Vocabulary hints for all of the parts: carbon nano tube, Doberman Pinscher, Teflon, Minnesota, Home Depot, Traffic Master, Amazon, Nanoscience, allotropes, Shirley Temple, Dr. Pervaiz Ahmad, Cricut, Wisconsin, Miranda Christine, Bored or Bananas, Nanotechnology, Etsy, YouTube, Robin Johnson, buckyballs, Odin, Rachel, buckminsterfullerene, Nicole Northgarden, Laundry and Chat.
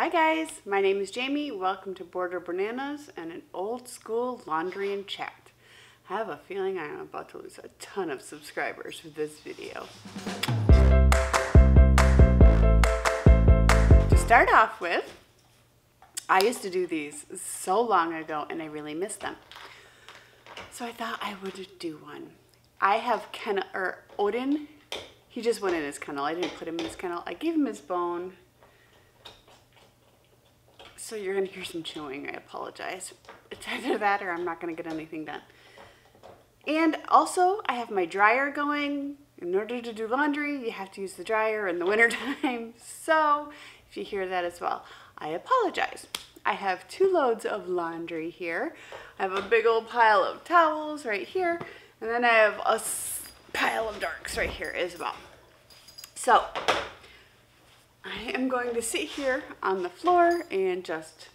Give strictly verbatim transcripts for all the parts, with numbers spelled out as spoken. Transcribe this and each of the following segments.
Hi guys, my name is Jamie. Welcome to Bored or Bananas and an old school laundry and chat. I have a feeling I am about to lose a ton of subscribers with this video. To start off with, I used to do these so long ago and I really miss them. So I thought I would do one. I have Ken, or Odin. He just went in his kennel. I didn't put him in his kennel. I gave him his bone. So you're gonna hear some chewing, I apologize. It's either that or I'm not gonna get anything done. And also, I have my dryer going. In order to do laundry, you have to use the dryer in the wintertime. So, if you hear that as well, I apologize. I have two loads of laundry here. I have a big old pile of towels right here, and then I have a pile of darks right here as well. So, I am going to sit here on the floor and just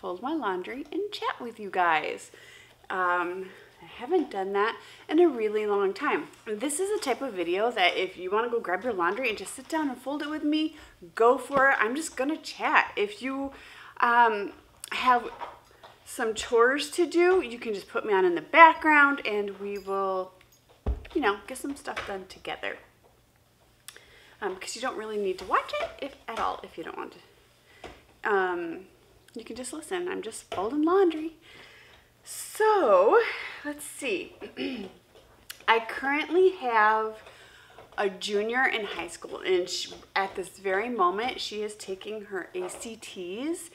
fold my laundry and chat with you guys. Um, I haven't done that in a really long time. This is a type of video that if you want to go grab your laundry and just sit down and fold it with me, go for it. I'm just going to chat. If you um, have some chores to do, you can just put me on in the background and we will, you know, get some stuff done together. Because um, you don't really need to watch it if at all if you don't want to. Um, you can just listen. I'm just folding laundry. So, let's see. I currently have a junior in high school, and she, at this very moment, she is taking her A C Ts.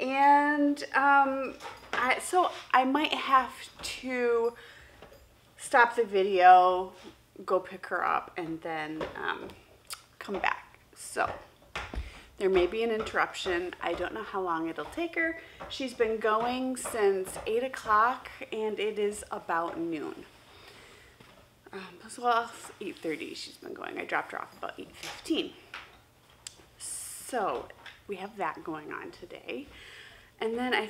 And um, I, so I might have to stop the video, go pick her up, and then... Um, come back. So there may be an interruption. I don't know how long it'll take her. She's been going since eight o'clock and it is about noon. Um, as well as eight thirty she's been going. I dropped her off about eight fifteen. So we have that going on today. And then I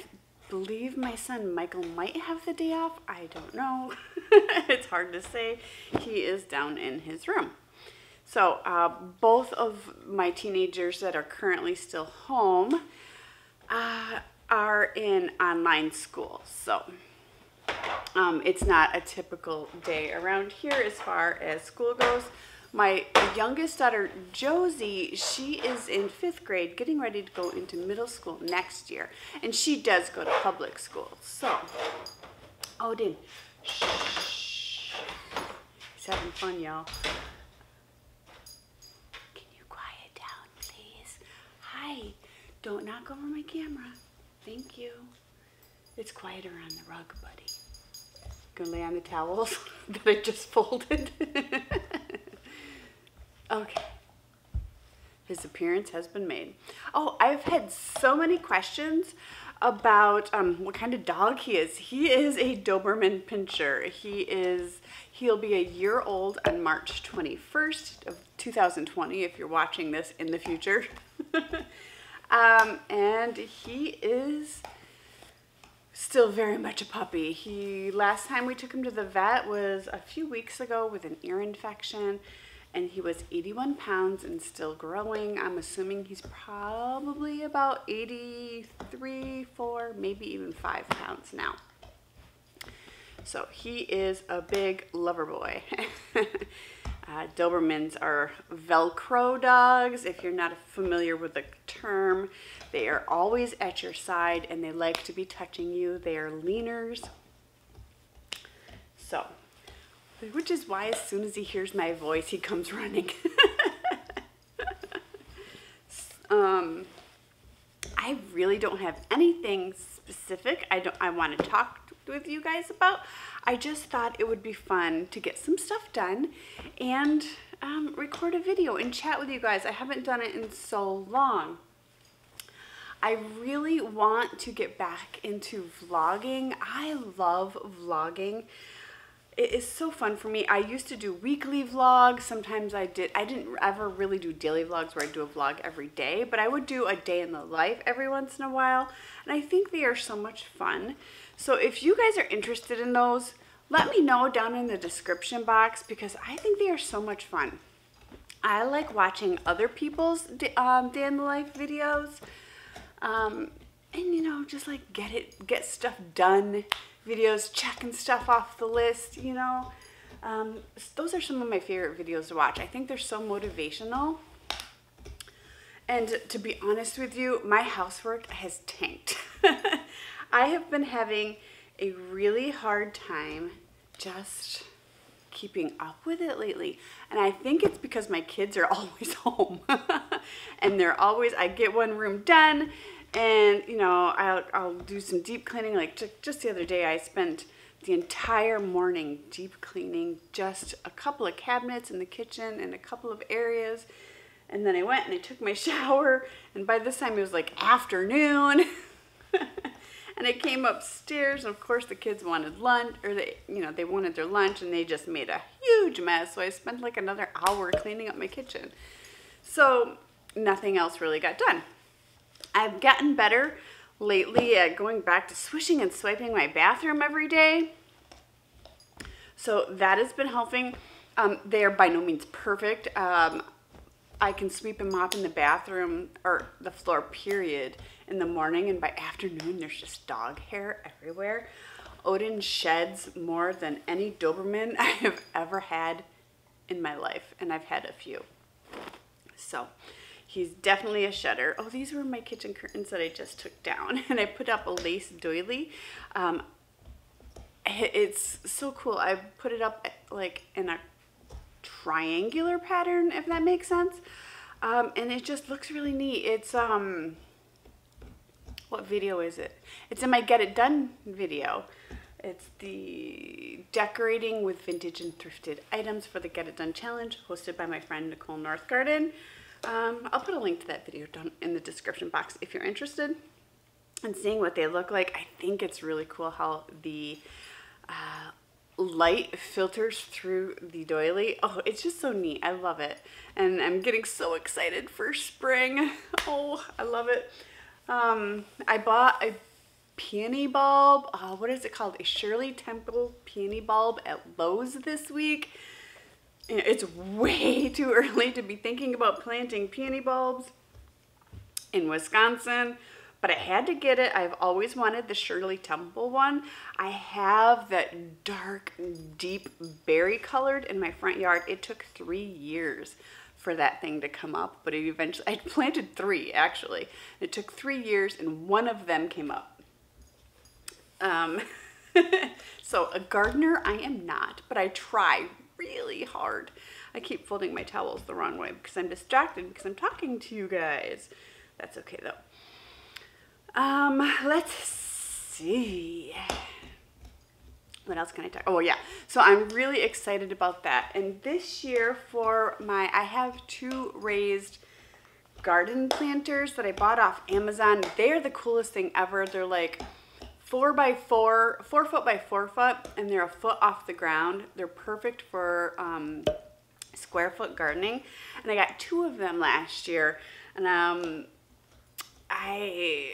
believe my son Michael might have the day off. I don't know. It's hard to say. He is down in his room. So uh, both of my teenagers that are currently still home uh, are in online school. So um, it's not a typical day around here as far as school goes. My youngest daughter, Josie, she is in fifth grade, getting ready to go into middle school next year. And she does go to public school. So, Odin, shh, he's having fun, y'all. Don't knock over my camera. Thank you. It's quieter on the rug, buddy. Gonna lay on the towels that I just folded. Okay. His appearance has been made. Oh, I've had so many questions about um, what kind of dog he is. He is a Doberman Pinscher. He is, he'll be a year old on March twenty-first of two thousand twenty, if you're watching this in the future. Um, and he is still very much a puppy. He, last time we took him to the vet was a few weeks ago with an ear infection, and he was eighty-one pounds and still growing. I'm assuming he's probably about eighty-three, four, maybe even five pounds now. So he is a big lover boy. Uh, Dobermans are Velcro dogs. If you're not familiar with the term, they are always at your side and they like to be touching you. They are leaners. So, which is why as soon as he hears my voice, he comes running. um, I really don't have anything specific I don't, I want to talk with you guys about. I just thought it would be fun to get some stuff done and um, record a video and chat with you guys. I haven't done it in so long. I really want to get back into vlogging. I love vlogging. It is so fun for me. I used to do weekly vlogs. Sometimes I did. I didn't ever really do daily vlogs where I do a vlog every day, but I would do a day in the life every once in a while. And I think they are so much fun. So if you guys are interested in those, let me know down in the description box because I think they are so much fun. I like watching other people's um, day in the life videos, um, and you know, just like get it, get stuff done videos, checking stuff off the list, you know. Um, those are some of my favorite videos to watch. I think they're so motivational. And to be honest with you, my housework has tanked. I have been having a really hard time just keeping up with it lately. And I think it's because my kids are always home. And they're always, I get one room done and, you know, I'll, I'll do some deep cleaning. Like just the other day, I spent the entire morning deep cleaning just a couple of cabinets in the kitchen and a couple of areas. And then I went and I took my shower, and by this time it was like afternoon. And I came upstairs, and of course the kids wanted lunch, or they, you know, they wanted their lunch, and they just made a huge mess. So I spent like another hour cleaning up my kitchen. So nothing else really got done. I've gotten better lately at going back to swishing and swiping my bathroom every day. So that has been helping. Um, they are by no means perfect. Um, I can sweep and mop in the bathroom or the floor period in the morning, and by afternoon there's just dog hair everywhere. Odin sheds more than any Doberman I have ever had in my life, and I've had a few. So he's definitely a shedder. Oh, these were my kitchen curtains that I just took down, and I put up a lace doily. Um, it's so cool. I put it up like in a triangular pattern, if that makes sense, um, and it just looks really neat. It's um what video is it? It's in my Get It Done video. It's the decorating with vintage and thrifted items for the Get It Done challenge, hosted by my friend Nicole Northgarden. um, I'll put a link to that video down in the description box if you're interested in seeing what they look like. I think it's really cool how the uh, light filters through the doily. Oh, it's just so neat. I love it, and I'm getting so excited for spring. Oh, I love it. um I bought a peony bulb. Oh, what is it called? A Shirley Temple peony bulb at Lowe's this week. It's way too early to be thinking about planting peony bulbs in Wisconsin, but I had to get it. I've always wanted the Shirley Temple one. I have that dark, deep berry colored in my front yard. It took three years for that thing to come up, but it eventually, I planted three actually. It took three years and one of them came up. Um, so a gardener I am not, but I try really hard. I keep folding my towels the wrong way because I'm distracted because I'm talking to you guys. That's okay though. Um, let's see. What else can I talk? Oh yeah. So I'm really excited about that. And this year for my, I have two raised garden planters that I bought off Amazon. They're the coolest thing ever. They're like four by four, four foot by four foot, and they're a foot off the ground. They're perfect for, um, square foot gardening. And I got two of them last year, and, um, I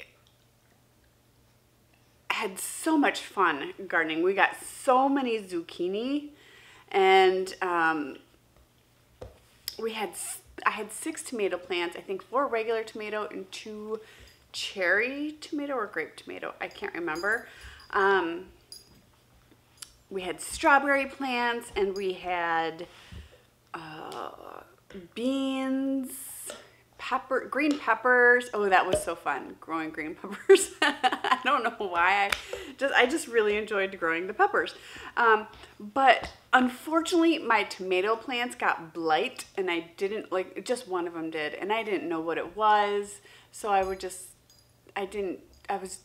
had so much fun gardening. We got so many zucchini, and um, we had, I had six tomato plants, I think four regular tomato and two cherry tomato or grape tomato, I can't remember. Um, we had strawberry plants, and we had uh, beans, pepper, green peppers. Oh, that was so fun, growing green peppers. I don't know why, I just I just really enjoyed growing the peppers. Um, but unfortunately my tomato plants got blight, and I didn't, like just one of them did, and I didn't know what it was. So I would just, I didn't, I was,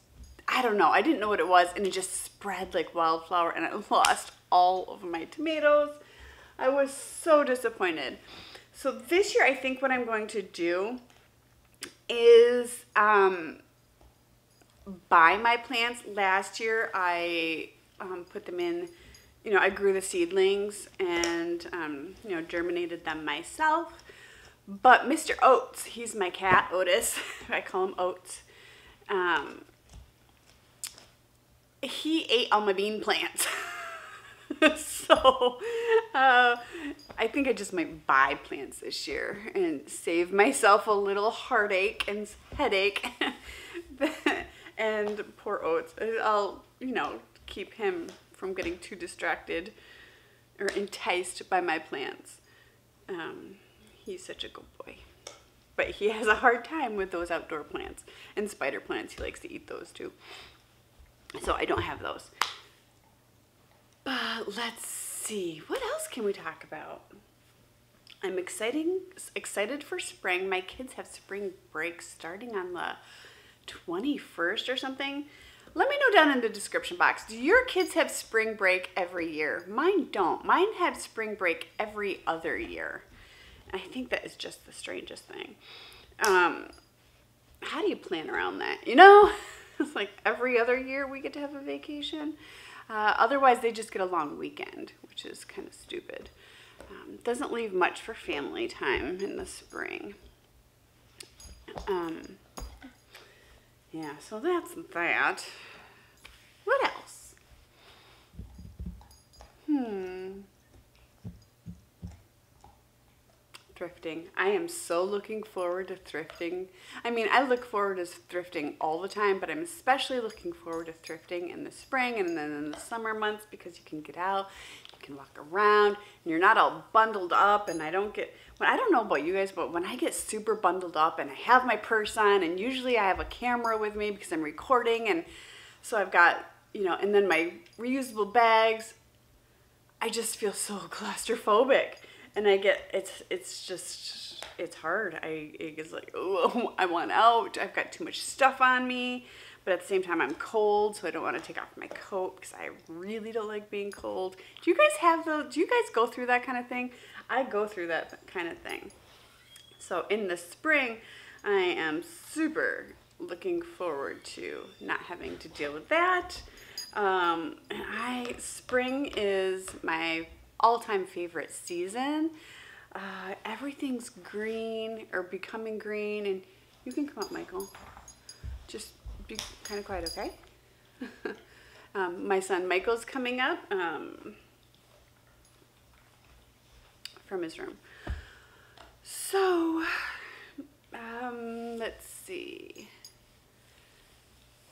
I don't know, I didn't know what it was, and it just spread like wildflower, and I lost all of my tomatoes. I was so disappointed. So this year, I think what I'm going to do is um, buy my plants. Last year, I um, put them in, you know, I grew the seedlings and, um, you know, germinated them myself. But Mister Oats, he's my cat, Otis. I call him Oats. Um, he ate all my bean plants. So uh, I think I just might buy plants this year and save myself a little heartache and headache. And poor Oats, I'll, you know, keep him from getting too distracted or enticed by my plants. Um, he's such a good boy. But he has a hard time with those outdoor plants and spider plants. He likes to eat those too. So I don't have those. But let's see, what else can we talk about? I'm exciting, excited for spring. My kids have spring break starting on the twenty-first or something. Let me know down in the description box, do your kids have spring break every year? Mine don't. Mine have spring break every other year. I think that is just the strangest thing. Um, how do you plan around that? You know, it's like every other year we get to have a vacation. Uh, otherwise, they just get a long weekend, which is kind of stupid. Um, doesn't leave much for family time in the spring. Um, yeah, so that's that. What else? Hmm. Thrifting. I am so looking forward to thrifting. I mean, I look forward to thrifting all the time, but I'm especially looking forward to thrifting in the spring and then in the summer months, because you can get out, you can walk around, and you're not all bundled up. And I don't get, well, I don't know about you guys, but when I get super bundled up and I have my purse on, and usually I have a camera with me because I'm recording, and so I've got, you know, and then my reusable bags, I just feel so claustrophobic. And I get, it's it's just, it's hard. I it's like, oh, I want out. I've got too much stuff on me. But at the same time, I'm cold, so I don't want to take off my coat because I really don't like being cold. Do you guys have the, do you guys go through that kind of thing? I go through that kind of thing. So in the spring, I am super looking forward to not having to deal with that. Um, and I, spring is my all-time favorite season. Uh, everything's green or becoming green, and you can come up, Michael. Just be kind of quiet, okay? um, my son Michael's coming up um, from his room. So, um, let's see.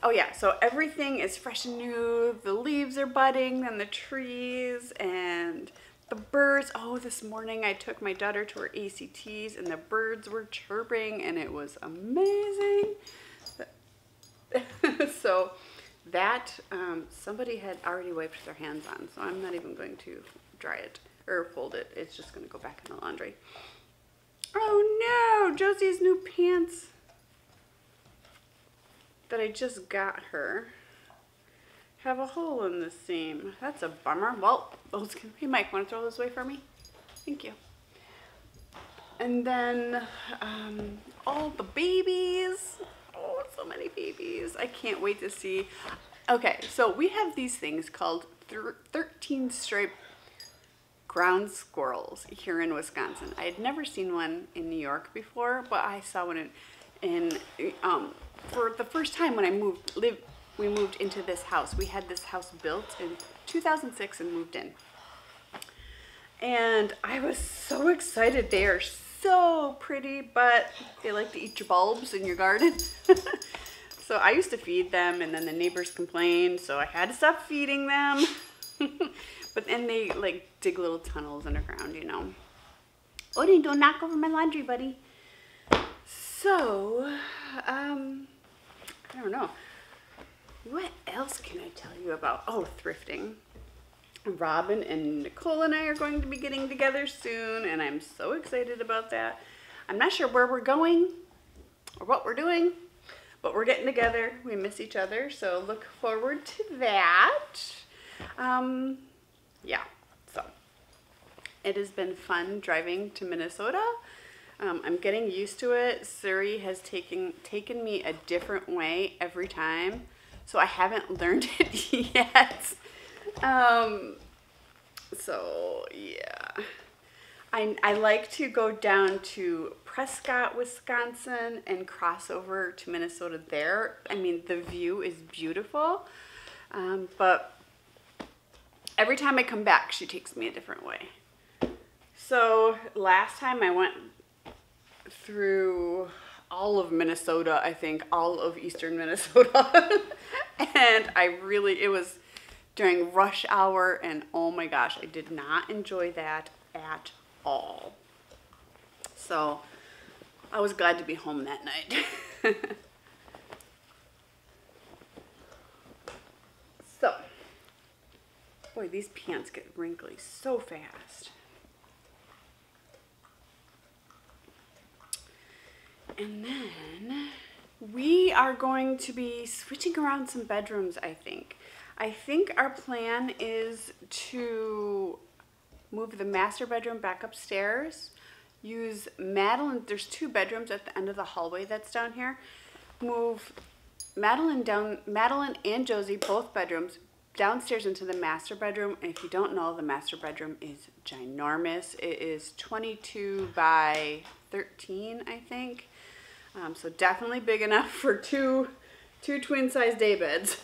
Oh yeah, so everything is fresh and new. The leaves are budding and the trees and the birds. Oh, this morning I took my daughter to her A C Ts and the birds were chirping and it was amazing. So that, um, somebody had already wiped their hands on, so I'm not even going to dry it or fold it. It's just gonna go back in the laundry. Oh no, Josie's new pants that I just got her have a hole in the seam. That's a bummer. Well, those can, hey Mike, want to throw this away for me? Thank you. And then um, all the babies. Oh, so many babies. I can't wait to see. Okay, so we have these things called thirteen stripe ground squirrels here in Wisconsin. I had never seen one in New York before, but I saw one in, in um, for the first time when I moved, lived, we moved into this house. We had this house built in two thousand six and moved in. And I was so excited. They are so pretty, but they like to eat your bulbs in your garden. So I used to feed them, and then the neighbors complained, so I had to stop feeding them. But then they like dig little tunnels underground, you know. Odie, don't knock over my laundry, buddy. So, um, I don't know. What else can I tell you about? Oh, thrifting. Robin and Nicole and I are going to be getting together soon, and I'm so excited about that. I'm not sure where we're going or what we're doing, but we're getting together. We miss each other, so look forward to that. Um, yeah, so it has been fun driving to Minnesota. Um, I'm getting used to it. Surrey has taken taken me a different way every time, so I haven't learned it yet. Um, so yeah, I, I like to go down to Prescott, Wisconsin, and cross over to Minnesota there. I mean, the view is beautiful, um, but every time I come back, she takes me a different way. So last time I went through all of Minnesota, I think, all of eastern Minnesota. And I really, it was during rush hour, and oh my gosh, I did not enjoy that at all. So I was glad to be home that night. So, boy, these pants get wrinkly so fast. And then we are going to be switching around some bedrooms, I think. I think our plan is to move the master bedroom back upstairs, use Madeline, there's two bedrooms at the end of the hallway that's down here, move Madeline down, Madeline and Josie, both bedrooms, downstairs into the master bedroom. And if you don't know, the master bedroom is ginormous. It is twenty-two by thirteen, I think. Um, so definitely big enough for two, two twin-size day beds.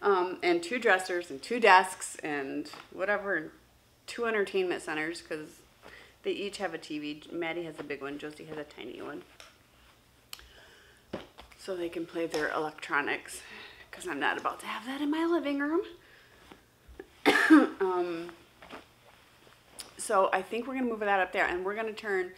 um, and two dressers and two desks and whatever, and two entertainment centers, because they each have a T V. Maddie has a big one, Josie has a tiny one. So they can play their electronics, because I'm not about to have that in my living room. um, so I think we're gonna move that up there, and we're gonna turn,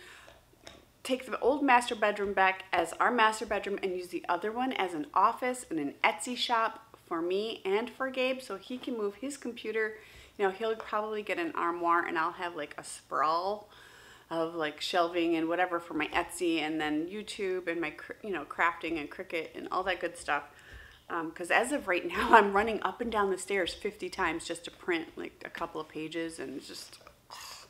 take the old master bedroom back as our master bedroom and use the other one as an office and an Etsy shop for me and for Gabe, so he can move his computer. You know, he'll probably get an armoire, and I'll have like a sprawl of like shelving and whatever for my Etsy, and then YouTube and my, you know, crafting and Cricut and all that good stuff. Because um, as of right now, I'm running up and down the stairs fifty times just to print like a couple of pages, and it's just, ugh.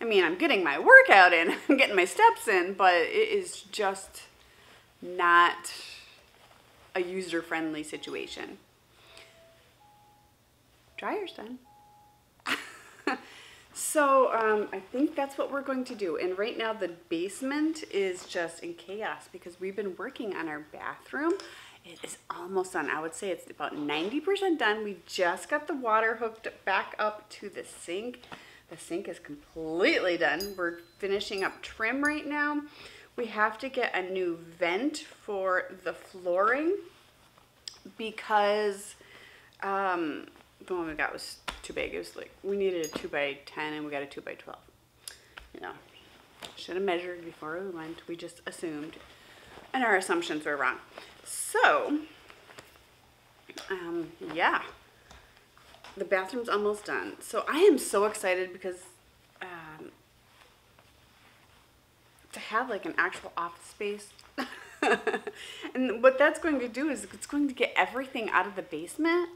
I mean, I'm getting my workout in, I'm getting my steps in, but it is just not a user-friendly situation. Dryer's done. So um, I think that's what we're going to do. And right now the basement is just in chaos because we've been working on our bathroom. It is almost done. I would say it's about ninety percent done. We just got the water hooked back up to the sink. The sink is completely done. We're finishing up trim right now. We have to get a new vent for the flooring because um, the one we got was too big. It was like, we needed a two by ten and we got a two by twelve. You know, should have measured before we went. We just assumed, and our assumptions were wrong. So, um, yeah, the bathroom's almost done. So I am so excited because um, to have like an actual office space. And what that's going to do is it's going to get everything out of the basement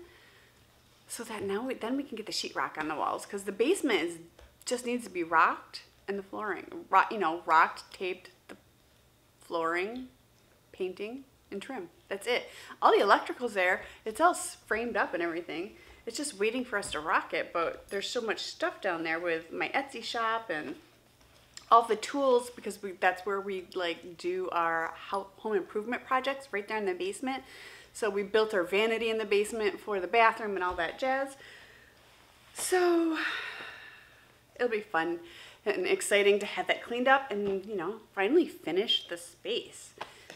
so that now we, then we can get the sheetrock on the walls, because the basement is, just needs to be rocked, and the flooring, rock, you know, rocked, taped, the flooring, painting, and trim. That's it. All the electrical's there. It's all framed up and everything. It's just waiting for us to rock it, but there's so much stuff down there with my Etsy shop and all the tools, because we, that's where we like do our home improvement projects, right there in the basement. So we built our vanity in the basement for the bathroom and all that jazz. So it'll be fun and exciting to have that cleaned up and, you know, finally finish the space.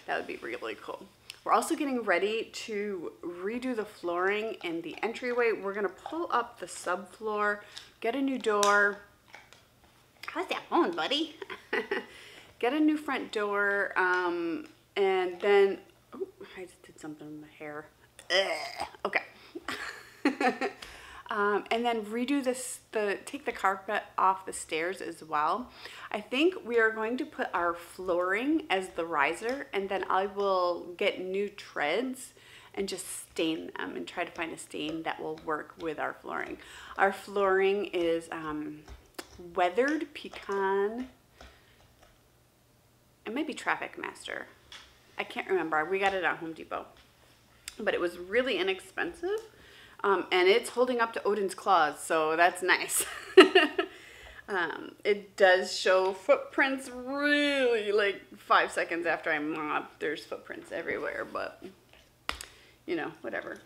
That would be really cool. We're also getting ready to redo the flooring and the entryway. We're gonna pull up the subfloor, get a new door. How's that phone, buddy? Get a new front door, um, and then, oh, I just did something with my hair. Ugh. Okay. Um, and then redo this, the take the carpet off the stairs as well. I think we are going to put our flooring as the riser, and then I will get new treads and just stain them and try to find a stain that will work with our flooring. Our flooring is um, weathered pecan. It might be Traffic Master. I can't remember. We got it at Home Depot, but it was really inexpensive. Um, and it's holding up to Odin's claws, so that's nice. um, it does show footprints really like five seconds after I mop. There's footprints everywhere, but, you know, whatever.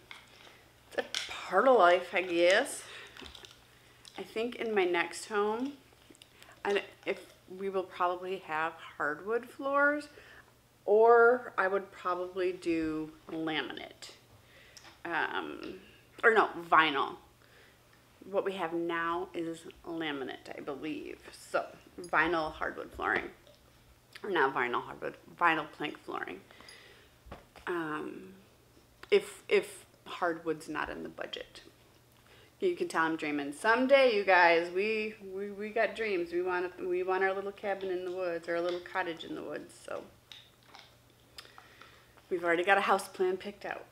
It's a part of life, I guess. I think in my next home, and if we will probably have hardwood floors, or I would probably do laminate, um, or no, vinyl. What we have now is laminate, I believe. So vinyl hardwood flooring, or not vinyl hardwood, vinyl plank flooring. Um, if if hardwood's not in the budget. You can tell I'm dreaming. Someday, you guys, we we, we got dreams. We want we want our little cabin in the woods, or a little cottage in the woods. So we've already got a house plan picked out.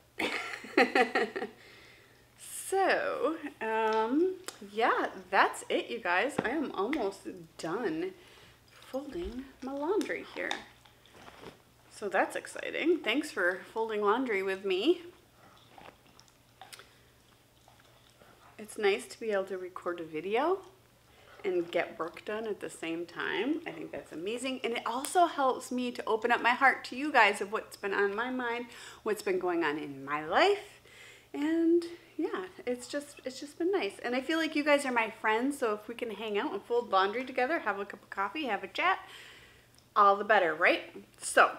So um, yeah, that's it, you guys. I am almost done folding my laundry here. So that's exciting. Thanks for folding laundry with me. It's nice to be able to record a video and get work done at the same time. I think that's amazing. And it also helps me to open up my heart to you guys of what's been on my mind, what's been going on in my life. And yeah, it's just, it's just been nice. And I feel like you guys are my friends, so if we can hang out and fold laundry together, have a cup of coffee, have a chat, all the better, right? So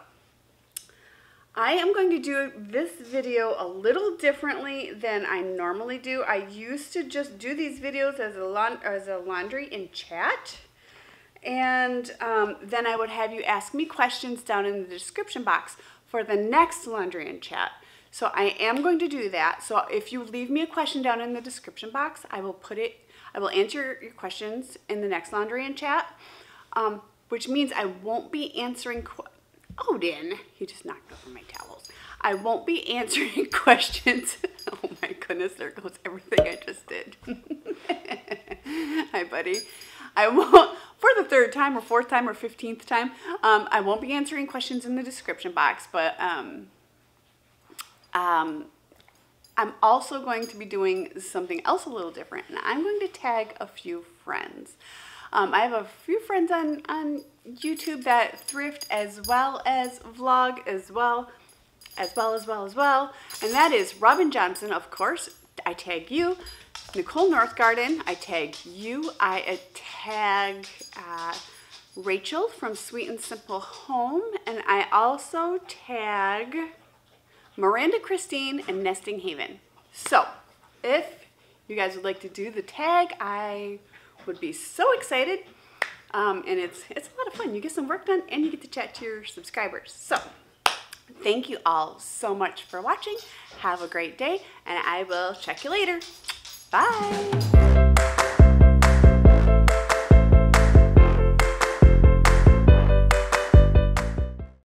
I am going to do this video a little differently than I normally do. I used to just do these videos as a, laun as a laundry and chat. And um, then I would have you ask me questions down in the description box for the next laundry and chat. So I am going to do that. So if you leave me a question down in the description box, I will put it, I will answer your questions in the next laundry and chat, um, which means I won't be answering questions. Odin, he just knocked over my towels. I won't be answering questions. Oh my goodness, there goes everything I just did. Hi, buddy. I won't, for the third time or fourth time or fifteenth time, um, I won't be answering questions in the description box, but um, um, I'm also going to be doing something else a little different, and I'm going to tag a few friends. Um, I have a few friends on, on YouTube that thrift as well as vlog as well, as well, as well, as well. And that is Robin Johnson, of course, I tag you. Nicole Northgarden, I tag you. I tag uh, Rachel from Sweet and Simple Home. And I also tag Miranda Christine and Nesting Haven. So if you guys would like to do the tag, I would be so excited, um, and it's it's a lot of fun. You get some work done and you get to chat to your subscribers. So thank you all so much for watching. Have a great day, and I will check you later. Bye.